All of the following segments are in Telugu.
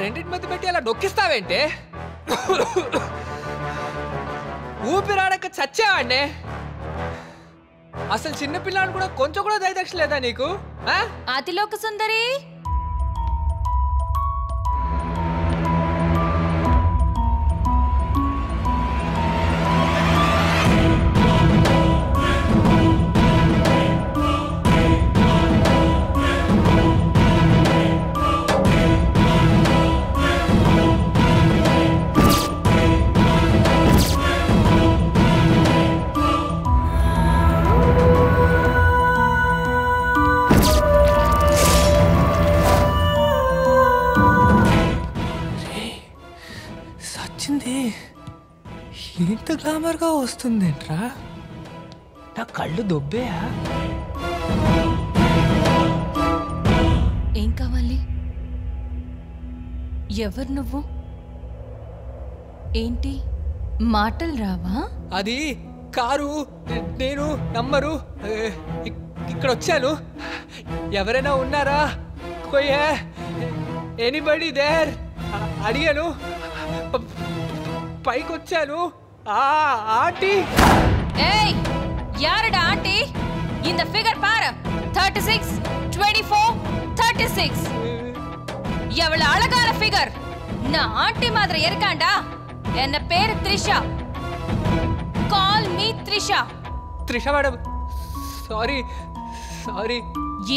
రెండింటి మధ్య పెట్టి అలా నొక్కిస్తావేంటే? ఊపిరాడక చచ్చేవాడినే. అసలు చిన్నపిల్లని కూడా కొంచెం కూడా దయదక్ష లేదా నీకు? అతిలోక సుందరి ఇంత గ్లామర్గా వస్తుందేంట్రా? నా కళ్ళు దొబ్బేయా? ఏం కావాలి? ఎవరు నువ్వు? ఏంటి మాటలు రావా? అది కారు, నేను నంబరు, ఇక్కడ వచ్చాను. ఎవరైనా ఉన్నారా? కొయ్యే ఎనీబడీ దేర్ అడిగాను, పైకి వచ్చాను. எவ்வளவு அழகான ஃபிகர். நான் ஆண்டி மாதிரி இருக்காண்டா. என்ன பேரு Trisha. Call me Trisha. Trisha madam sorry sorry.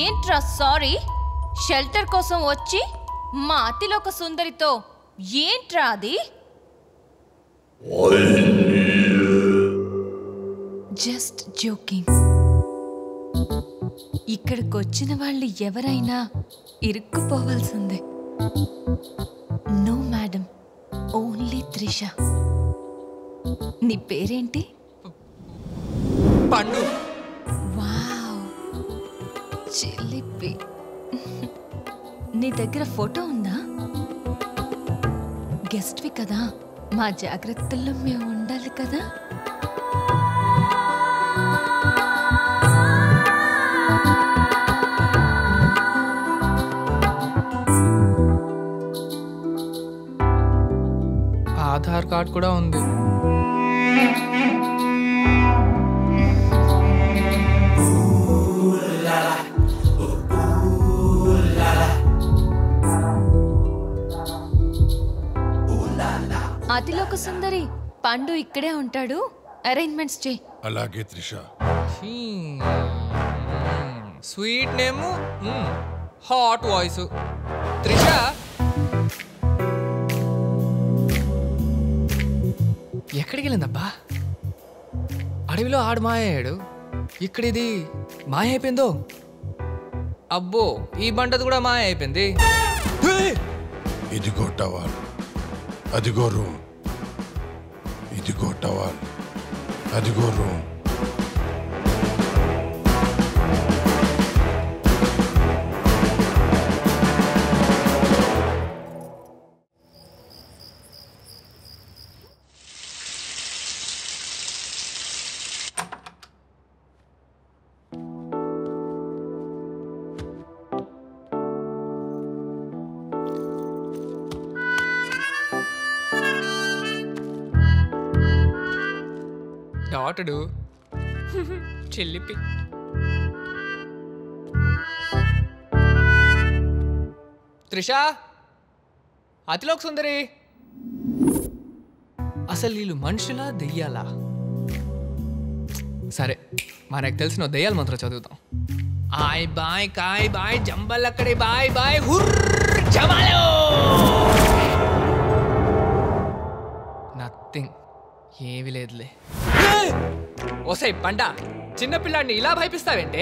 ఏంట్రా సారీ? షెల్టర్ కోసం వచ్చి మా అతిలోక సుందరితో ఏంట్రా అది? Just joking. ఇక్కడికి వచ్చిన వాళ్ళు ఎవరైనా ఇరుక్కుపోవాల్సిందే. No madam, only Trisha. నీ పేరేంటి? పండు. వావ్ చిలిపి. నీ దగ్గర ఫోటో ఉందా? గెస్ట్వి కదా, మా జాగ్రత్తల్లో మేము ఉండాలి కదా. ఆధార్ కార్డ్ కూడా ఉంది. అతిలోక సుందరి, పండు ఇక్కడే ఉంటాడు, అరేంజ్మెంట్స్ చేయి. అలాగే Trisha. Sweet name, hot voice. Trisha ఎక్కడికి వెళ్ళిందబ్బా? అడవిలో ఆడు మాయయ్యాడు, ఇక్కడ ఇది మాయ అయిపోయిందో. అబ్బో, ఈ బండది కూడా మాయ అయిపోయింది. ఇదిగో టవర్, అదిగో రూమ్, ఇదిగో టవర్, అదిగో రూమ్. డాటడు చెల్లిపి. త్రిషా, అతిలోక సుందరి. అసలు వీళ్ళు మనుషులా దెయ్యాలా? సరే, మనకు తెలిసిన దెయ్యాలు మంత్రం చదువుతాం. ఆయ్ బాయ్ కాయ్ బాయ్ జంబల్ అక్కడే బాయ్ బాయ్ హుర్ జమాలో. నథింగ్, ఏమీ లేదులే. ఓసై పండా, చిన్నపిల్లాడిని ఇలా భయపిస్తావేంటే?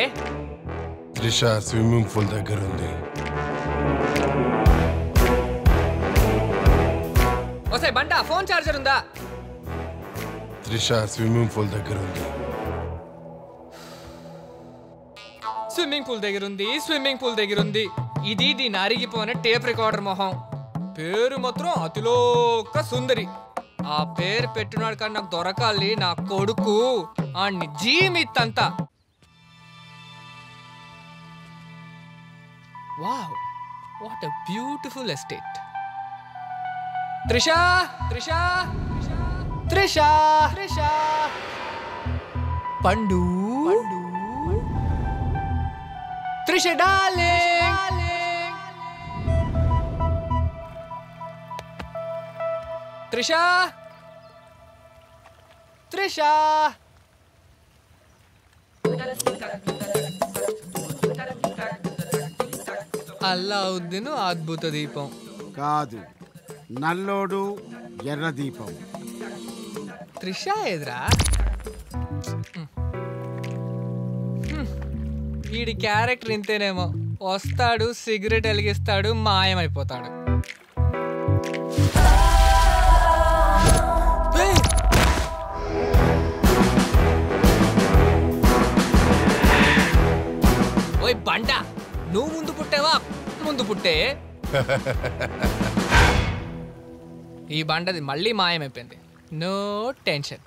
త్రిషా స్విమ్మింగ్ పూల్ దగ్గర ఉంది. ఓసై బండా, ఫోన్ చార్జర్ ఉందా? త్రిషా స్విమ్మింగ్ పూల్ దగ్గర ఉంది. స్విమ్మింగ్ పూల్ దగ్గర ఉంది, స్విమ్మింగ్ పూల్ దగ్గర ఉంది. ఇది దీని అరిగిపోయిన టేప్ రికార్డర్ మొహం. పేరు మాత్రం అతిలోక సుందరి. ఆ పేరు పెట్టినాడు కానీ నాకు దొరకాలి నా కొడుకు. ఆ జీమితంతా wow, what a beautiful estate. Trisha, Pandu, Trisha darling, Trisha. Allauddin అద్భుత దీపం కాదు, నల్లోడు ఎర్ర దీపం. త్రిషా ఎదురా వీడి క్యారెక్టర్ ఇంతేనేమో. వస్తాడు, సిగరెట్ వెలిగిస్తాడు, మాయమైపోతాడు. ఓయ్ బండ, నువ్వు ముందు పుట్టావా? ముందు పుట్టే ఈ బండది మళ్ళీ మాయమైపోయింది. No tension.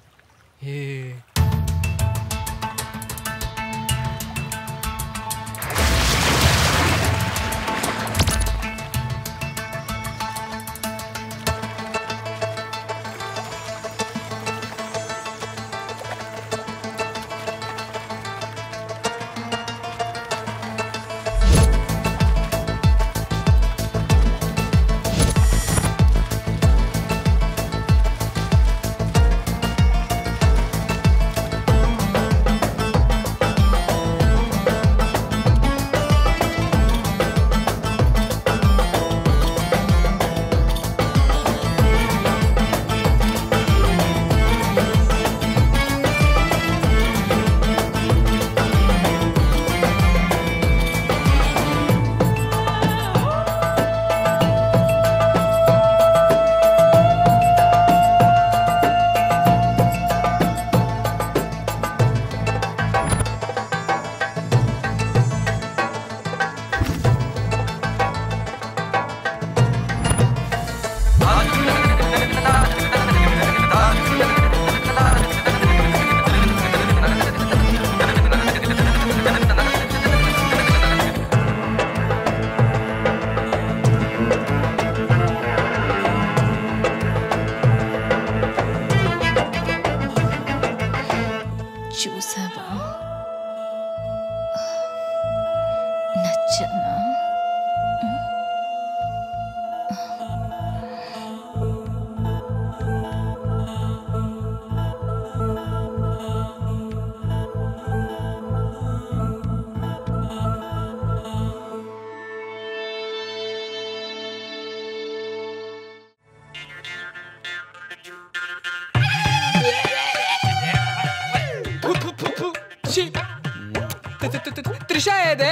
త్రిషా ఏదే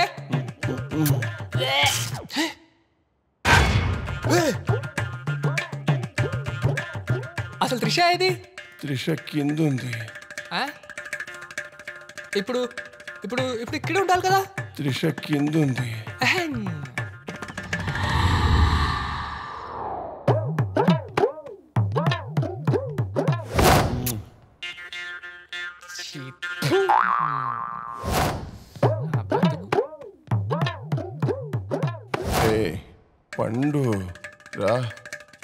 అసలు? త్రిషా ఏది? త్రిష కింద ఉంది. ఇప్పుడు ఇప్పుడు ఇప్పుడు ఇక్కడే ఉండాలి కదా. త్రిష కింద ఉంది. పండు రా.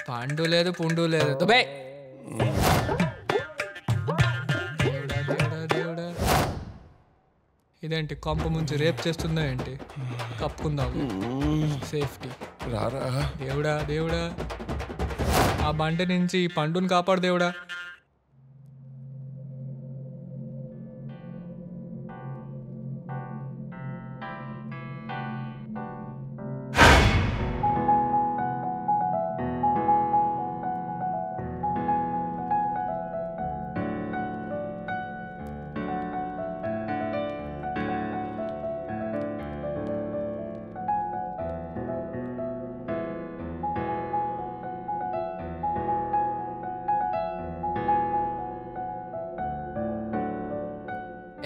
పండు లేదు, పుండు లేదు. దుబాయ్ ఇదేంటి? కొంప ముంచి రేప్ చేస్తుందా ఏంటి? కప్పుకుందాం, సేఫ్టీ. రారా దేవుడా, దేవుడా ఆ బండి నుంచి ఈ పండుని కాపాడు దేవుడా.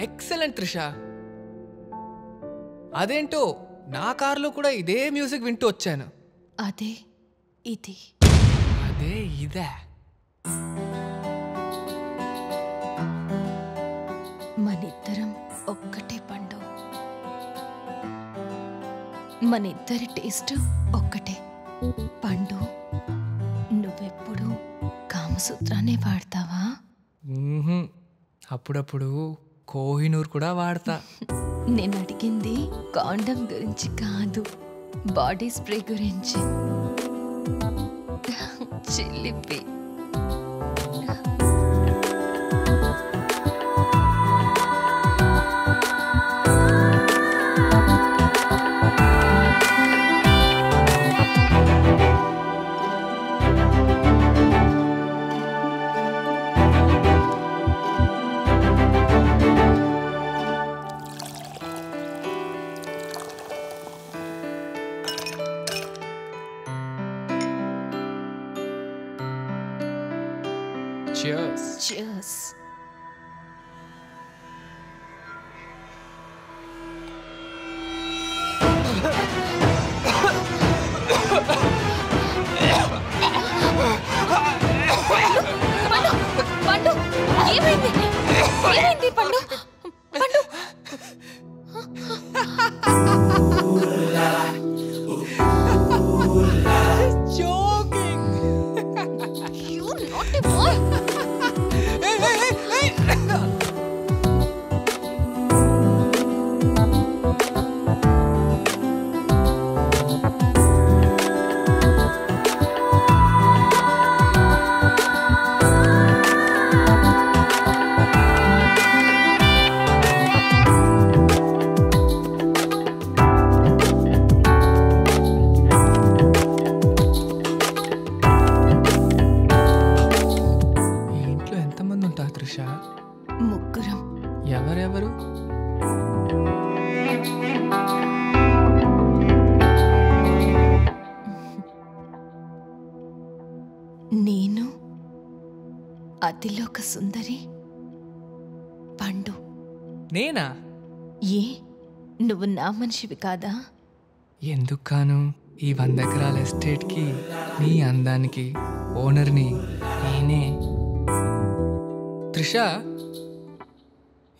ఎక్సలెంట్ త్రిషా. అదేంటో నా కారులో కూడా ఇదే మ్యూజిక్ వింటూ వచ్చాను. అదే ఇదా మనిద్దరం ఒక్కటే పండు. మనిద్దరి టేస్ట్ ఒక్కటే పండు. నువ్వెప్పుడు కామసూత్రాన్ని వాడతావా? అప్పుడప్పుడు కోహినూర్ కూడా వాడతా. నేను అడిగింది కాండం గురించి కాదు, బాడీ స్ప్రే గురించి. చిల్లిపి Cheers. Pandu, ఏమైంది పండు? ముగ్గురం. ఎవరెవరు? నేను, అతిలోక సుందరి, పండు. నేనా? ఏ నువ్వు నా మనిషివి కాదా? ఎందుకును? ఈ 100 ఎకరాల ఎస్టేట్కి నీ అందానికి ఓనర్ని నేనే. త్రిష,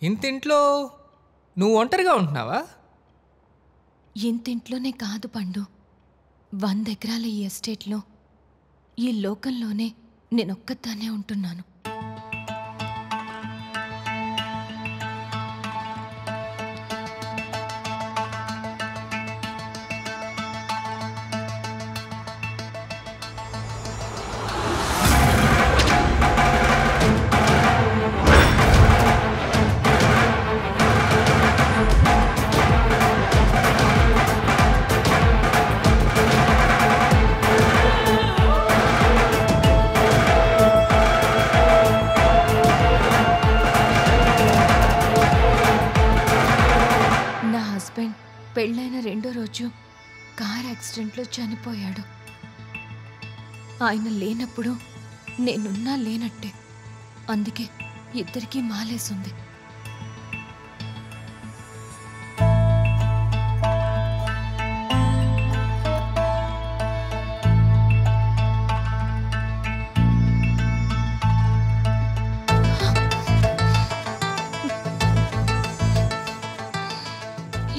ఇంటింట్లో నువ్వు ఒంటరిగా ఉంటున్నావా? ఇంటింట్లోనే కాదు పండు, 100 ఎకరాల ఈ ఎస్టేట్లో, ఈ లోకంలోనే నేనొక్కదానే ఉంటున్నాను. పెళ్ళైన 2వ రోజు కార్ యాక్సిడెంట్లో చనిపోయాడు. ఆయన లేనప్పుడు నేనున్నా లేనట్టే, అందుకే ఇద్దరికీ మాలేసింది.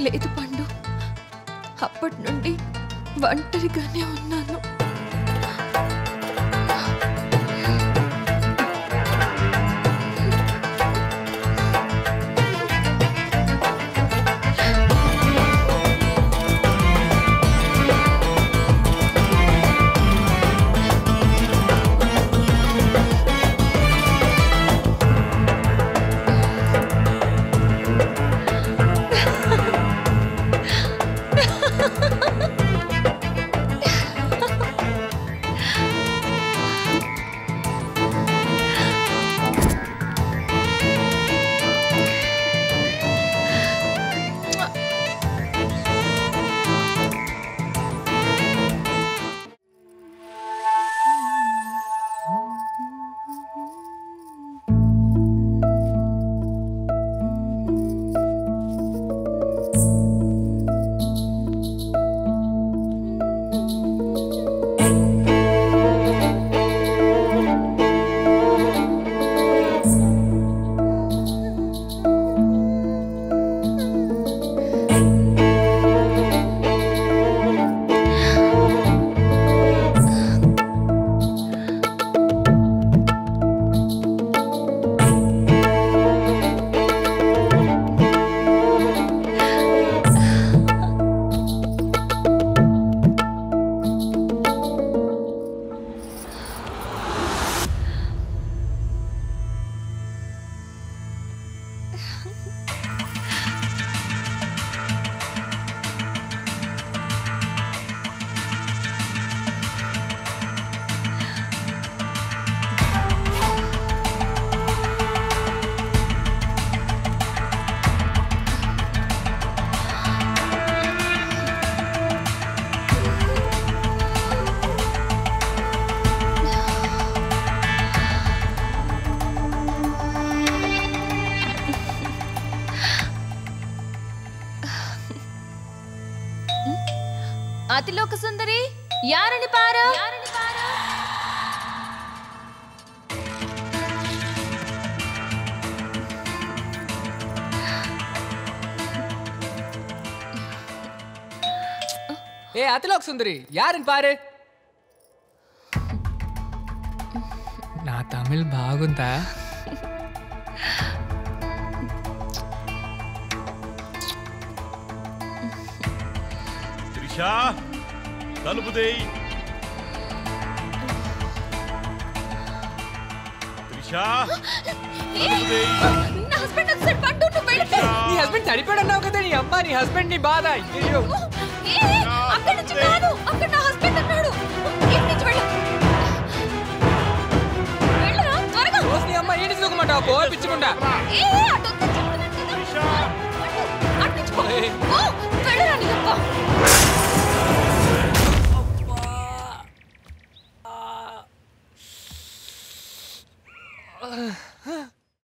లేదు పండు, అప్పటి నుండి ఒంటరిగానే ఉన్నాను. அதிலோக சுந்தரி யாருன்னு பாரு. ஏ அதிலோக் சுந்தரி யாருன்னு பாரு. நான் தமிழ் బాగుందా త్రిషా తలుపు దేయ్ త్రిషా తలుపు దేయ్ నా హస్బెండ్ అసలు పండు ను బయటికి నీ హస్బెండ్ చనిపోయాడన్నావు కదా నీ అమ్మ నీ హస్బెండ్ ని బాధ అయ్యో ఏ అక్కడ నుంచి కాదు అక్కడ నా హస్బెండ్ అన్నాడు ఏంటి చూడు పోపించుకుంటా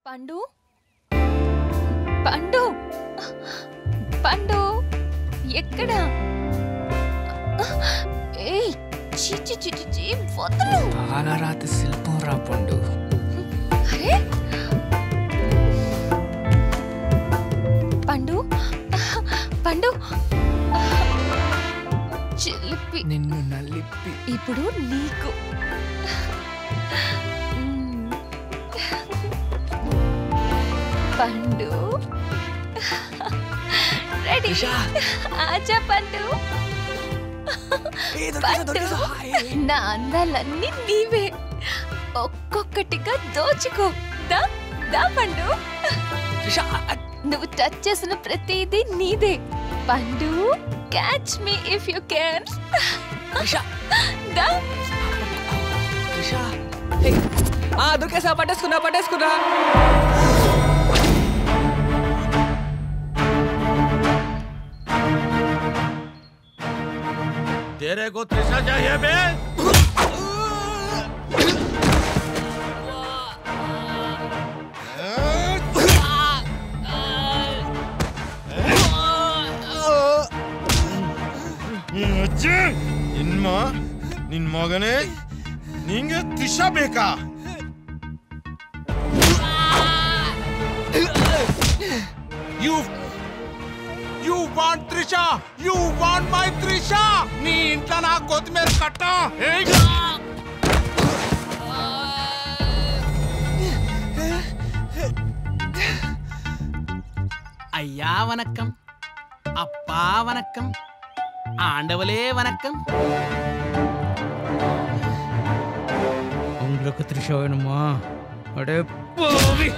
పండు పండు పండు ఎక్కడ రాత శిల్పం రా పండు పండు పండు చిలిపి నిన్ను నలిపి ఇప్పుడు నీకు పండు రెడీ ఆచా పండు నా అందాలన్నీ నీవే ఒక్కొక్కటిగా దోచుకో దా దా పండు నువ్వు టచ్ చేసిన ప్రతిదీ నీదే Pandu catch me if you can Trisha దా త్రిషా హే ఆ దుకేసా పట్టేసుకున్నా तेरे को త్రిషా चाहिए बे இன்மா நின் மகனே நீங்க త్రిషా பேக்கா you want Trisha you want my Trisha நீ ఇంట్లో నా కొత్తిమీర కట్టా ஐயா வணக்கம் அப்பா வணக்கம் ஆண்டவளே வணக்கம் உங்களுக்கு త్రిషா வேணுமா அடே போவி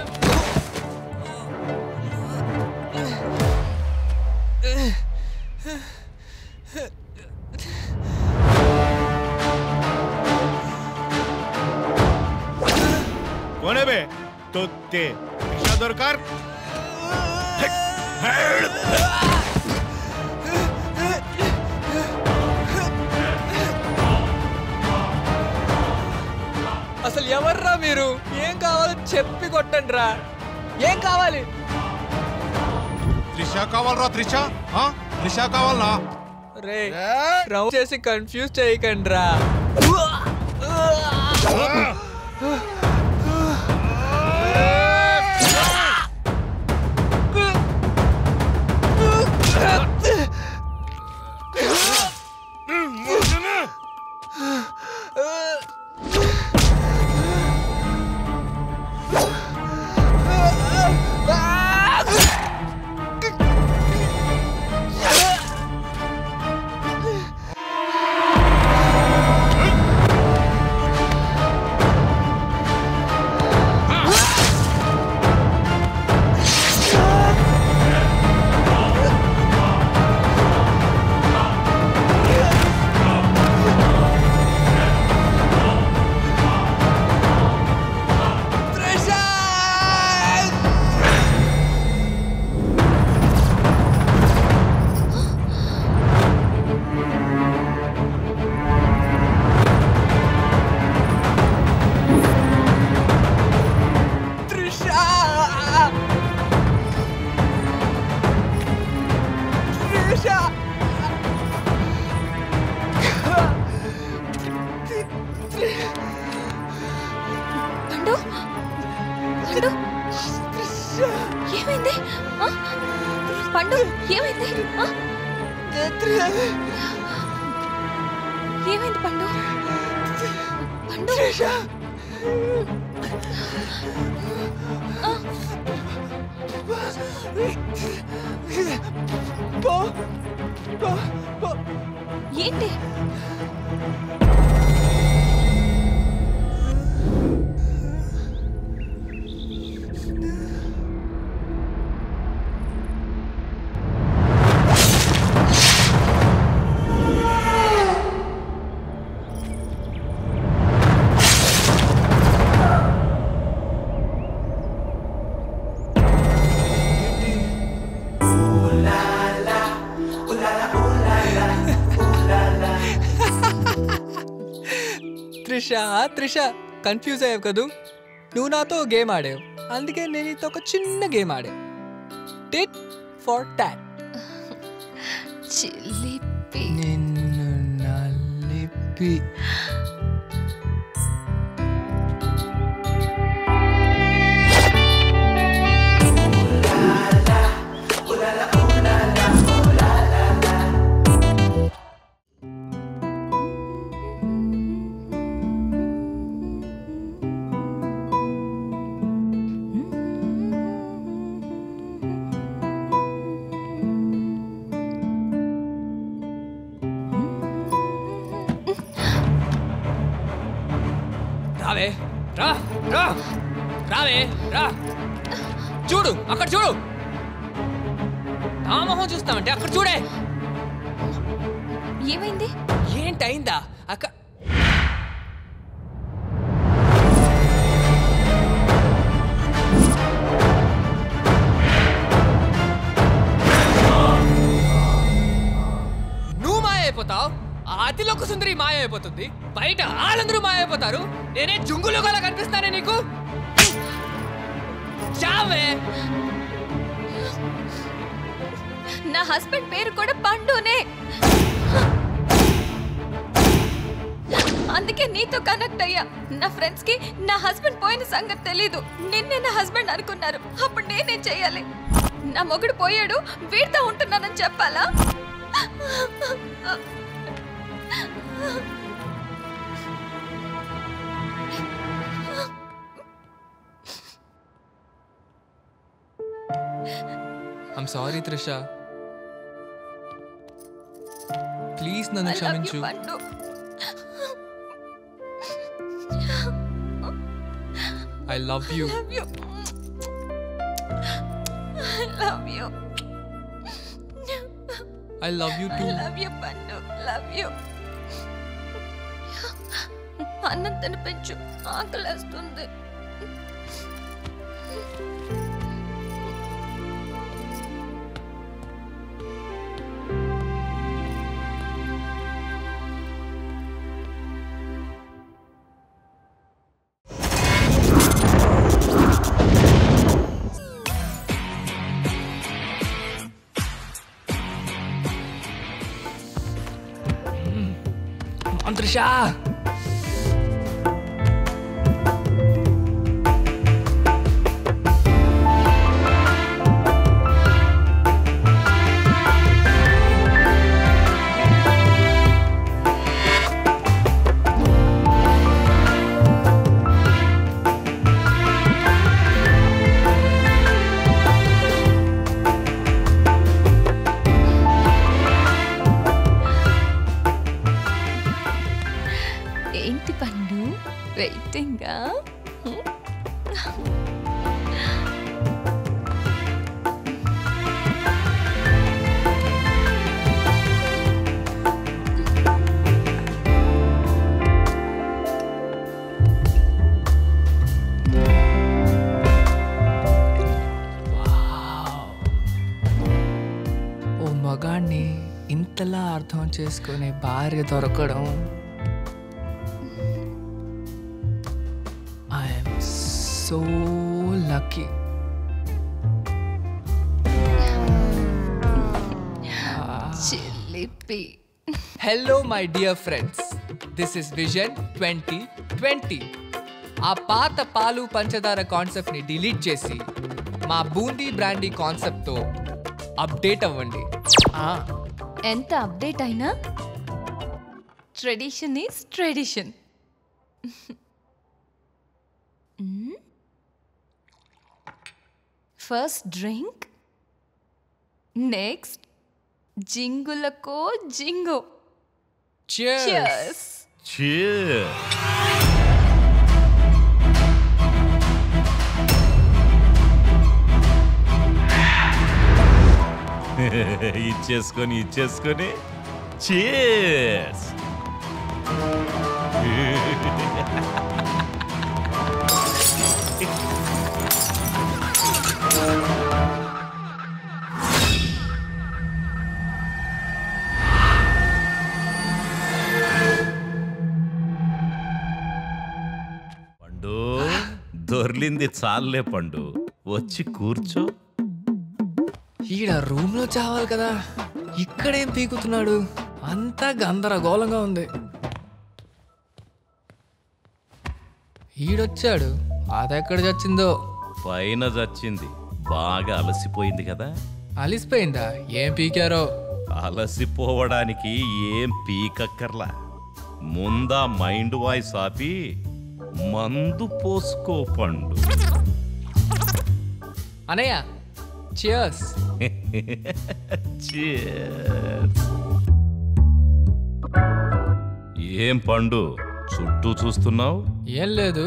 கொனவே தொத்தே త్రిషా দরকার అసలు ఎవర్రా మీరు ఏం కావాలో చెప్పి కొట్టండి రా ఏం కావాలి త్రిషా కావాలరా త్రిషా త్రిషా కావాలా రే రౌ చేసి కన్ఫ్యూజ్ చేయకండి రా పాండు ఏమైంది? ఏమైంది పాండు? పాండు ఏంటి? త్రిషా కన్ఫ్యూజ్ అయ్యావు కదూ. నువ్వు నాతో గేమ్ ఆడావు, అందుకే నేను నీతో ఒక చిన్న గేమ్ ఆడావు. Tit for tat. చిలిపి నిన్ను నలిపి చూడు, అక్కడ చూడు. నా మొహం చూస్తామంటే అక్కడ చూడే. ఏమైంది? ఏంటైందా? అక్క నువ్వు మాయ అయిపోతావు, ఆ అతిలోక సుందరి మాయ అయిపోతుంది, బయట వాళ్ళందరూ మాయ అయిపోతారు, నేనే జుంగులో గల కనిపిస్తానే నీకు. నా హస్బెండ్ పేరు కూడా పండునే, అందుకే నీతో కనెక్ట్ అయ్యా. నా ఫ్రెండ్స్ కి నా హస్బెండ్ పోయిన సంగతి తెలీదు, నిన్నే నా హస్బెండ్ అనుకున్నారు. అప్పుడు నేనేం చెయ్యాలి? నా మొగుడు పోయాడు, వీడితో ఉంటున్నానని చెప్పాలా? I'm sorry Trisha, please nanu kshaminchu. I love you. I love you too. I love you Pandu. Love you. Anantanu penchu aakala astundi. Trisha, మగాన్ని ఇంతలా అర్థం చేసుకునే భార్య దొరకడం I'm so lucky. Hello my dear friends, this is vision 2020. ఆ పాత పాలు పంచదార కాన్సెప్ట్ని డిలీట్ చేసి మా బూందీ బ్రాండీ కాన్సెప్ట్తో అప్డేట్ అవ్వండి. ఎంత అప్డేట్ అయినా tradition is tradition. First drink, next జింగులకో జింగు. చియర్స్. చియర్స్. ఇచ్చేసుకొని ఇచ్చేసుకొని చీర్స్. పండు దొర్లింది చాలే పండు, వచ్చి కూర్చో. ఈడ రూమ్ లో చావాలి కదా, ఇక్కడేం పీకుతున్నాడు? అంతా గందరగోళంగా ఉంది. ఈడొచ్చాడు, అదెక్కడ చచ్చిందో. పైన చచ్చింది, బాగా అలసిపోయింది కదా. అలసిపోయిందా? ఏం పీకారో? అలసిపోవడానికి ఏం పీకక్కర్లా, ముందా మైండ్ వాయిస్ ఆపి మందు పోసుకో పండు. అనయ్య cheers. cheers. ఏం పండు చుట్టూ చూస్తున్నావు? ఏం లేదు,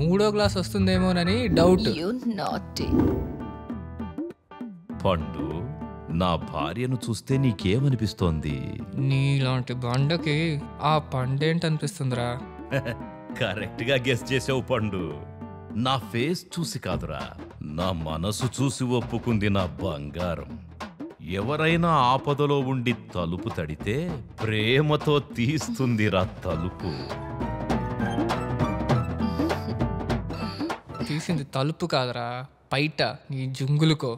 మూడో గ్లాస్ వస్తుందేమోనని డౌట్. పండు, నా భార్యను చూస్తే నీకేమనిపిస్తోంది? నీలాంటి బండకి ఆ పండేంటనిపిస్తుందిరా. కరెక్ట్ గా గెస్ చేసావు పండు. నా ఫేస్ చూసి కాదురా, నా మనసు చూసి ఒప్పుకుంది నా బంగారం. ఎవరైనా ఆపదలో ఉండి తలుపు తడితే ప్రేమతో తీస్తుందిరా తలుపు. తీసింది తలుపు కాదురా, బయట నీ జుంగులుకో.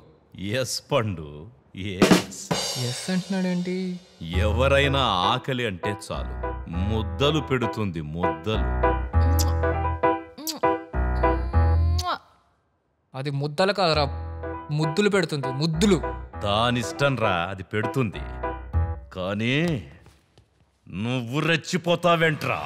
ఎస్ పండు, ఎస్ ఎస్ అంటున్నాడేంటి? ఎవరైనా ఆకలి అంటే చాలు ముద్దలు పెడుతుంది, ముద్దలు. అది ముద్దలు కాదురా, ముద్దులు పెడుతుంది, ముద్దులు. దానిష్టం రా, అది పెడుతుంది. కానీ నువ్వు రెచ్చిపోతావేంట్రా?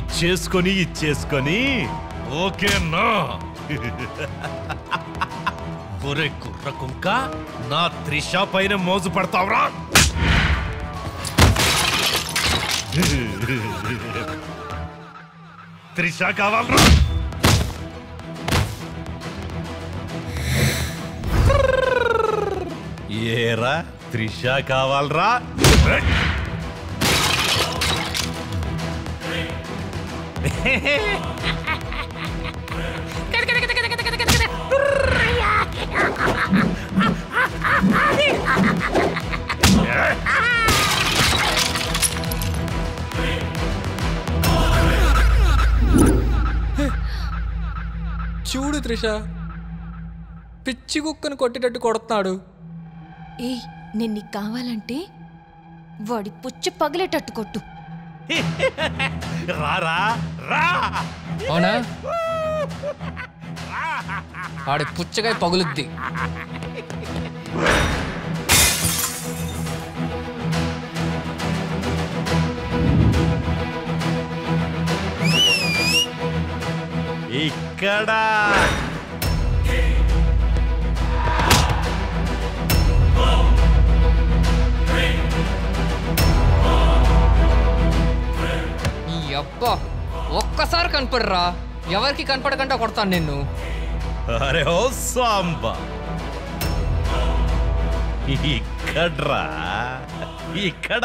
ఇచ్చేసుకొని ఇచ్చేసుకొని ఓకేనా? ఒరే కుర్ర కుంక, నా త్రిష పైన మోజు పడతావురా? త్రిష కావాలరా? ఏరా త్రిష కావాలరా? చూడు త్రిష, పిచ్చి కుక్కను కొట్టేటట్టు కొడుతున్నాడు. ఏయ్, నేను నీకు కావాలంటే వాడి పుచ్చి పగిలేటట్టు కొట్టు. రారా రా. అవునా? వాడి పుచ్చకాయ పగులుద్ది. ఇక్కడ ఈ అబ్బా ఒక్కసారి కనపడరా, ఎవరికి కనపడకుండా కొడతాను నిన్ను. అరే ఓ సాంబా, ఇక్కడ్రా, ఇక్కడ.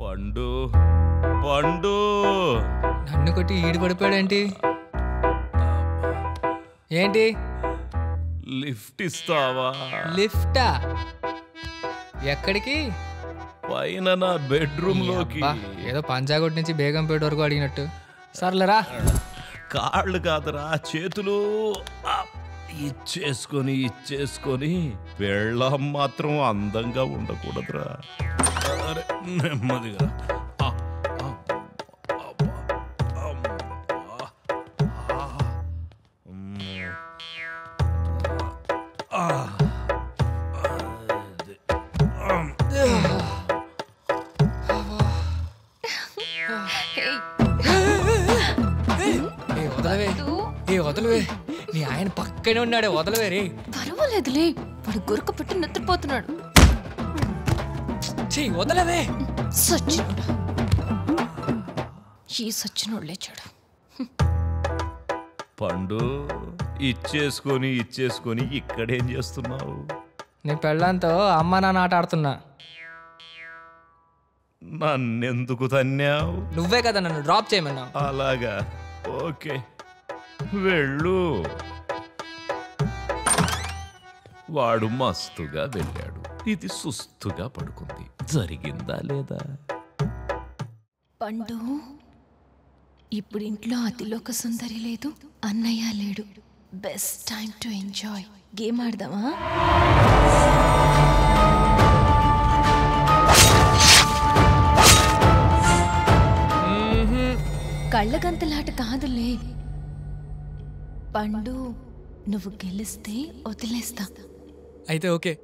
పండు, పండు నన్ను కొట్టి ఈడు పడిపోయాడేంటి? ఏంటి లిఫ్ట్ ఇస్తావా? లిఫ్టా? ఎక్కడికి? పైన నా బెడ్రూమ్ లోకి. ఏదో పంజాగుట్ నుంచి బేగంపేట వరకు అడిగినట్టు. సర్లేరా. కాళ్ళు కాదురా, చేతులు ఇచ్చేసుకొని ఇచ్చేసుకొని పెళ్ళం మాత్రం అందంగా ఉండకూడదురా. నెమ్మదిగా నీ ఆయన పక్కనే ఉన్నాడే, వదలవేరే. పర్వాలేదులే, వాడు గురక పెట్టి నిద్రపోతున్నాడు. వదలవే సచ్చినోడు, ఈ సచ్చినోడు లేచాడు. పండు, ఇచ్చేసుకొని ఇచ్చేసుకొని ఇక్కడేం చేస్తున్నావు? నీ పెళ్ళంతో అమ్మ నాన్న ఆట ఆడుతున్నా. నన్నెందుకు తన్నావు? నువ్వే కదా నన్ను డ్రాప్ చేయమన్నావు. అలాగా, ఓకే వెళ్ళు. వాడు మస్తుగా వెళ్ళాడు, ఇది సుస్తుగా పడుకుంది. జరిగిందా లేదా? పండు, ఇప్పుడు ఇంట్లో అతిలోక సుందరి లేదు, అన్నయ్య లేడు. Best time to enjoy. Game ఆడదామా? కళ్ళగంతలాట కాదులే పండు, నువ్వు గెలిస్తే వదిలేస్తా. అయితే ఓకే.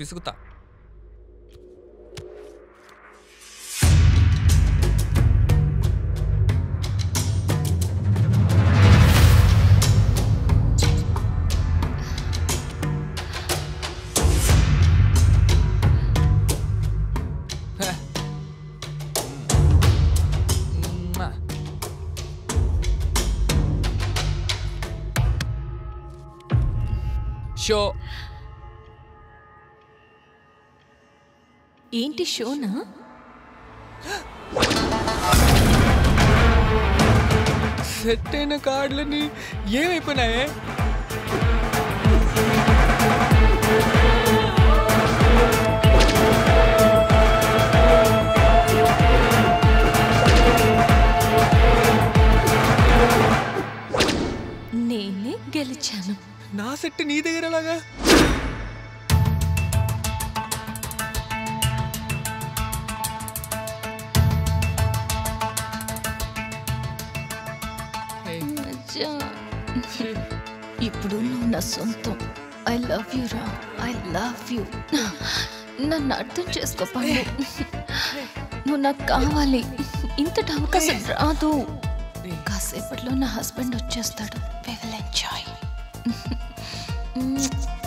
పిసుకుతా. షో ఏంటి? షోనా? సెట్ అయిన కార్డులని ఏమైపోయినాయే? నేనే గెలిచాను. నా సెట్ నీ దగ్గర లాగా? ఇప్పుడు నువ్వు నా సొంతం. ఐ లవ్ యూ రా, ఐ లవ్ యూ. నన్ను అర్థం చేసుకోపండి, నువ్వు నాకు కావాలి. ఇంతటి అవకాశం రాదు. కాసేపట్లో నా హస్బెండ్ వచ్చేస్తాడు. We will enjoy.